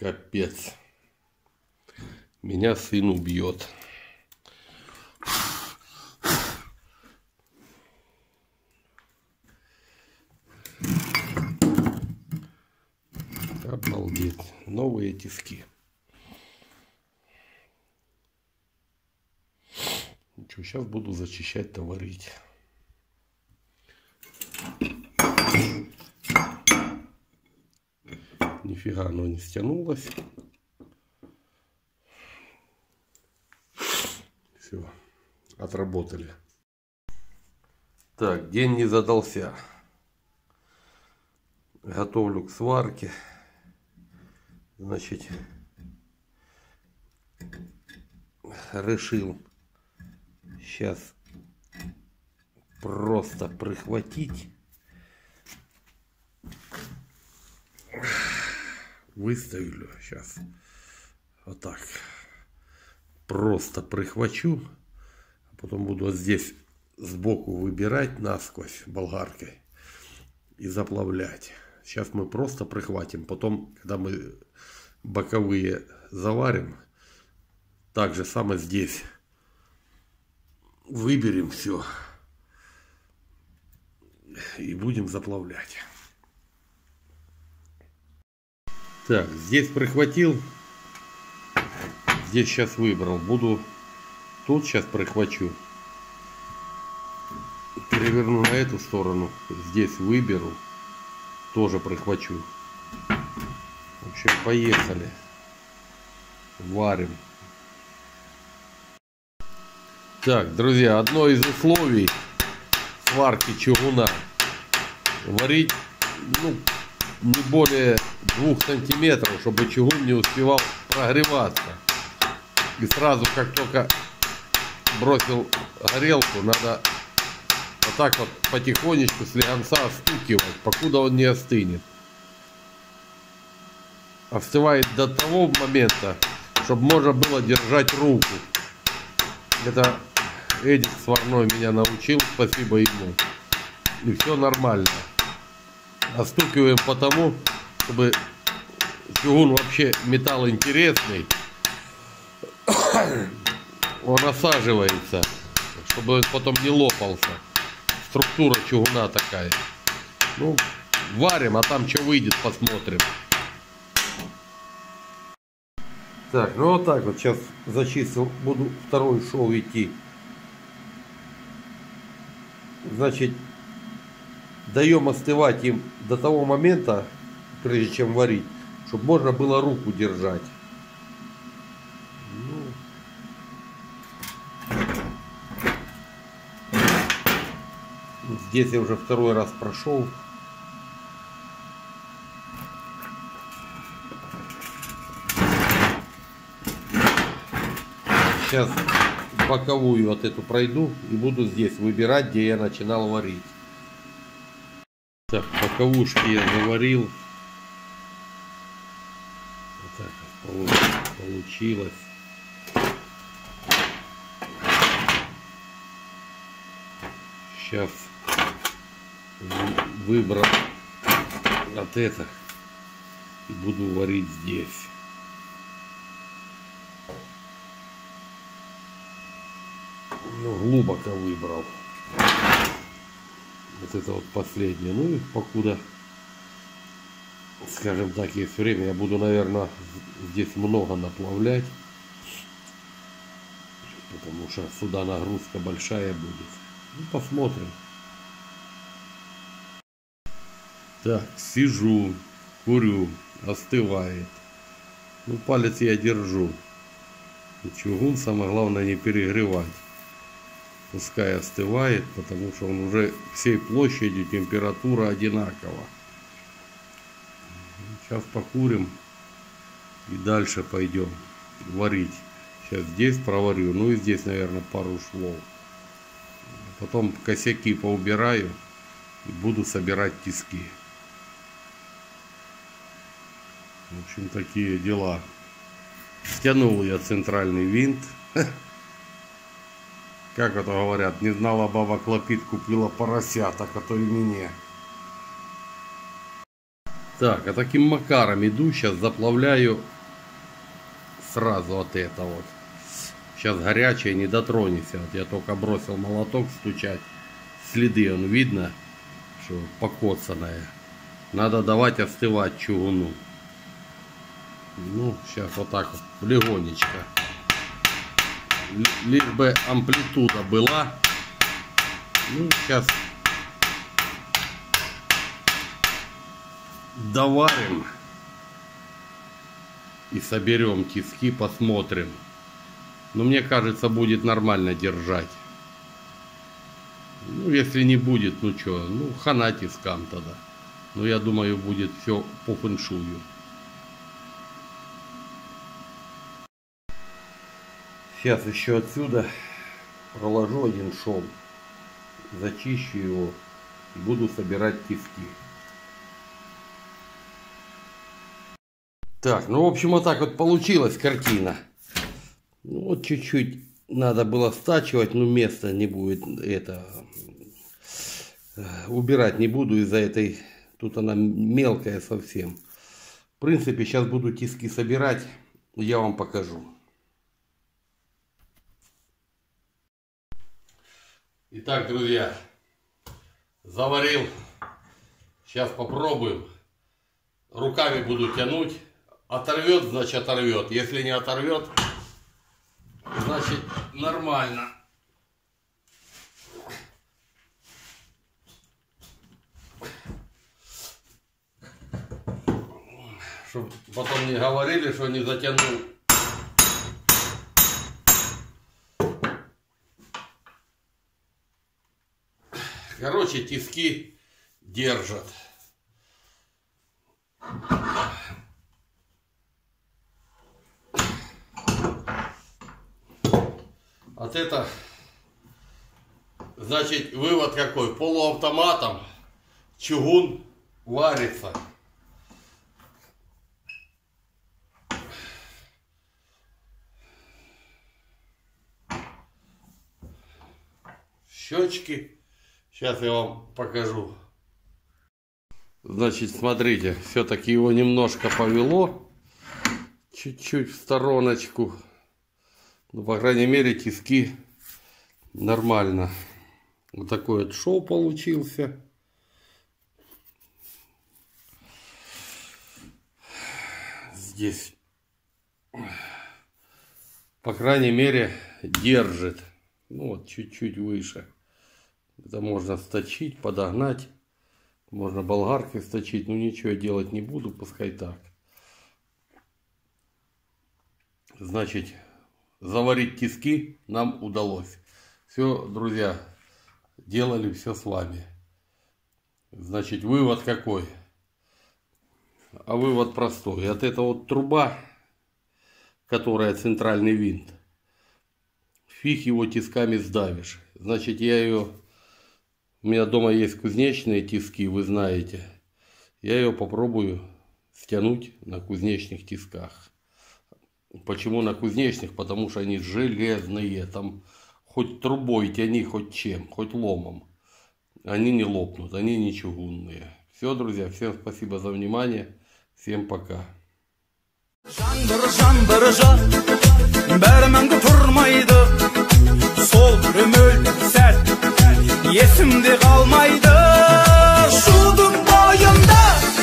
Капец. Меня сын убьет. Обалдеть. Новые тиски. Ничего, сейчас буду зачищать, товарить. Нифига оно не стянулось. Все, отработали. Так, день не задался. Готовлю к сварке. Значит, решил сейчас просто прихватить. Выставлю сейчас вот так. Просто прихвачу. Потом буду вот здесь сбоку выбирать насквозь болгаркой и заплавлять. Сейчас мы просто прихватим. Потом, когда мы боковые заварим, так же самое здесь. Выберем все. И будем заплавлять. Так, здесь прихватил, здесь сейчас выбрал, буду тут сейчас прихвачу, переверну на эту сторону, здесь выберу, тоже прихвачу. В общем, поехали, варим. Так, друзья, одно из условий сварки чугуна — варить, ну, не более 2 сантиметров, чтобы чугун не успевал прогреваться. И сразу, как только бросил горелку, надо вот так вот потихонечку с легонца остукивать, покуда он не остынет. Остывает до того момента, чтобы можно было держать руку. Это Эдик Сварной меня научил, спасибо ему. И все нормально. Остукиваем потому, чтобы чугун вообще металл интересный, он осаживается, чтобы он потом не лопался. Структура чугуна такая. Ну, варим, а там что выйдет, посмотрим. Так, ну вот так вот сейчас зачистил, буду второй шов идти. Значит, даем остывать им до того момента, прежде чем варить, чтобы можно было руку держать. Ну, здесь я уже второй раз прошел. Сейчас боковую вот эту пройду и буду здесь выбирать, где я начинал варить. Так, боковушки я заварил. Вот так вот получилось. Сейчас выбрал вот это и буду варить здесь. Ну, глубоко выбрал. Вот это вот последнее. Ну и покуда, скажем так, есть время, я буду, наверное, здесь много наплавлять, потому что сюда нагрузка большая будет. Ну, посмотрим. Так, сижу, курю, остывает. Ну, палец я держу. И чугун, самое главное, не перегревать. Пускай остывает, потому что он уже всей площадью, температура одинакова. Сейчас покурим и дальше пойдем варить. Сейчас здесь проварю, ну и здесь, наверное, пару швов. Потом косяки поубираю и буду собирать тиски. В общем, такие дела. Стянул я центральный винт. Как это говорят, не знала баба клопит, купила поросят, а то и мне. Так, а таким макаром иду, сейчас заплавляю сразу от этого вот. Сейчас горячее, не дотронется. Вот я только бросил молоток стучать. Следы, он видно, что покоцанное. Надо давать остывать чугуну. Ну, сейчас вот так вот, легонечко. Лишь бы амплитуда была. Ну, сейчас доварим и соберем тиски, посмотрим. Но мне кажется, будет нормально держать. Ну, если не будет, ну что, ну хана тискам тогда. Но я думаю, будет все по фэншую. Сейчас еще отсюда проложу один шов, зачищу его и буду собирать тиски. Так, ну в общем вот так вот получилась картина. Ну, вот чуть-чуть надо было стачивать, но места не будет, это убирать не буду из-за этой, тут она мелкая совсем. В принципе, сейчас буду тиски собирать, я вам покажу. Итак, друзья, заварил, сейчас попробуем. Руками буду тянуть, оторвет, значит оторвет, если не оторвет, значит нормально. Чтобы потом не говорили, что не затянул. Короче, тиски держат. Вот это, значит, вывод какой? Полуавтоматом чугун варится. Щечки. Сейчас я вам покажу. Значит, смотрите, все-таки его немножко повело. Чуть-чуть в стороночку. Ну, по крайней мере, тиски нормально. Вот такой вот шов получился. Здесь, по крайней мере, держит. Ну, вот чуть-чуть выше. Это можно сточить, подогнать. Можно болгаркой сточить, но ничего делать не буду, пускай так. Значит, заварить тиски нам удалось. Все, друзья, делали все с вами. Значит, вывод какой? А вывод простой. От этого вот труба, которая центральный винт, фиг его тисками сдавишь. Значит, я ее... У меня дома есть кузнечные тиски, вы знаете. Я ее попробую стянуть на кузнечных тисках. Почему на кузнечных? Потому что они железные. Там хоть трубой тяни, хоть чем, хоть ломом. Они не лопнут, они не чугунные. Все, друзья, всем спасибо за внимание. Всем пока. Yesimde kalmaydı şudun boyunda.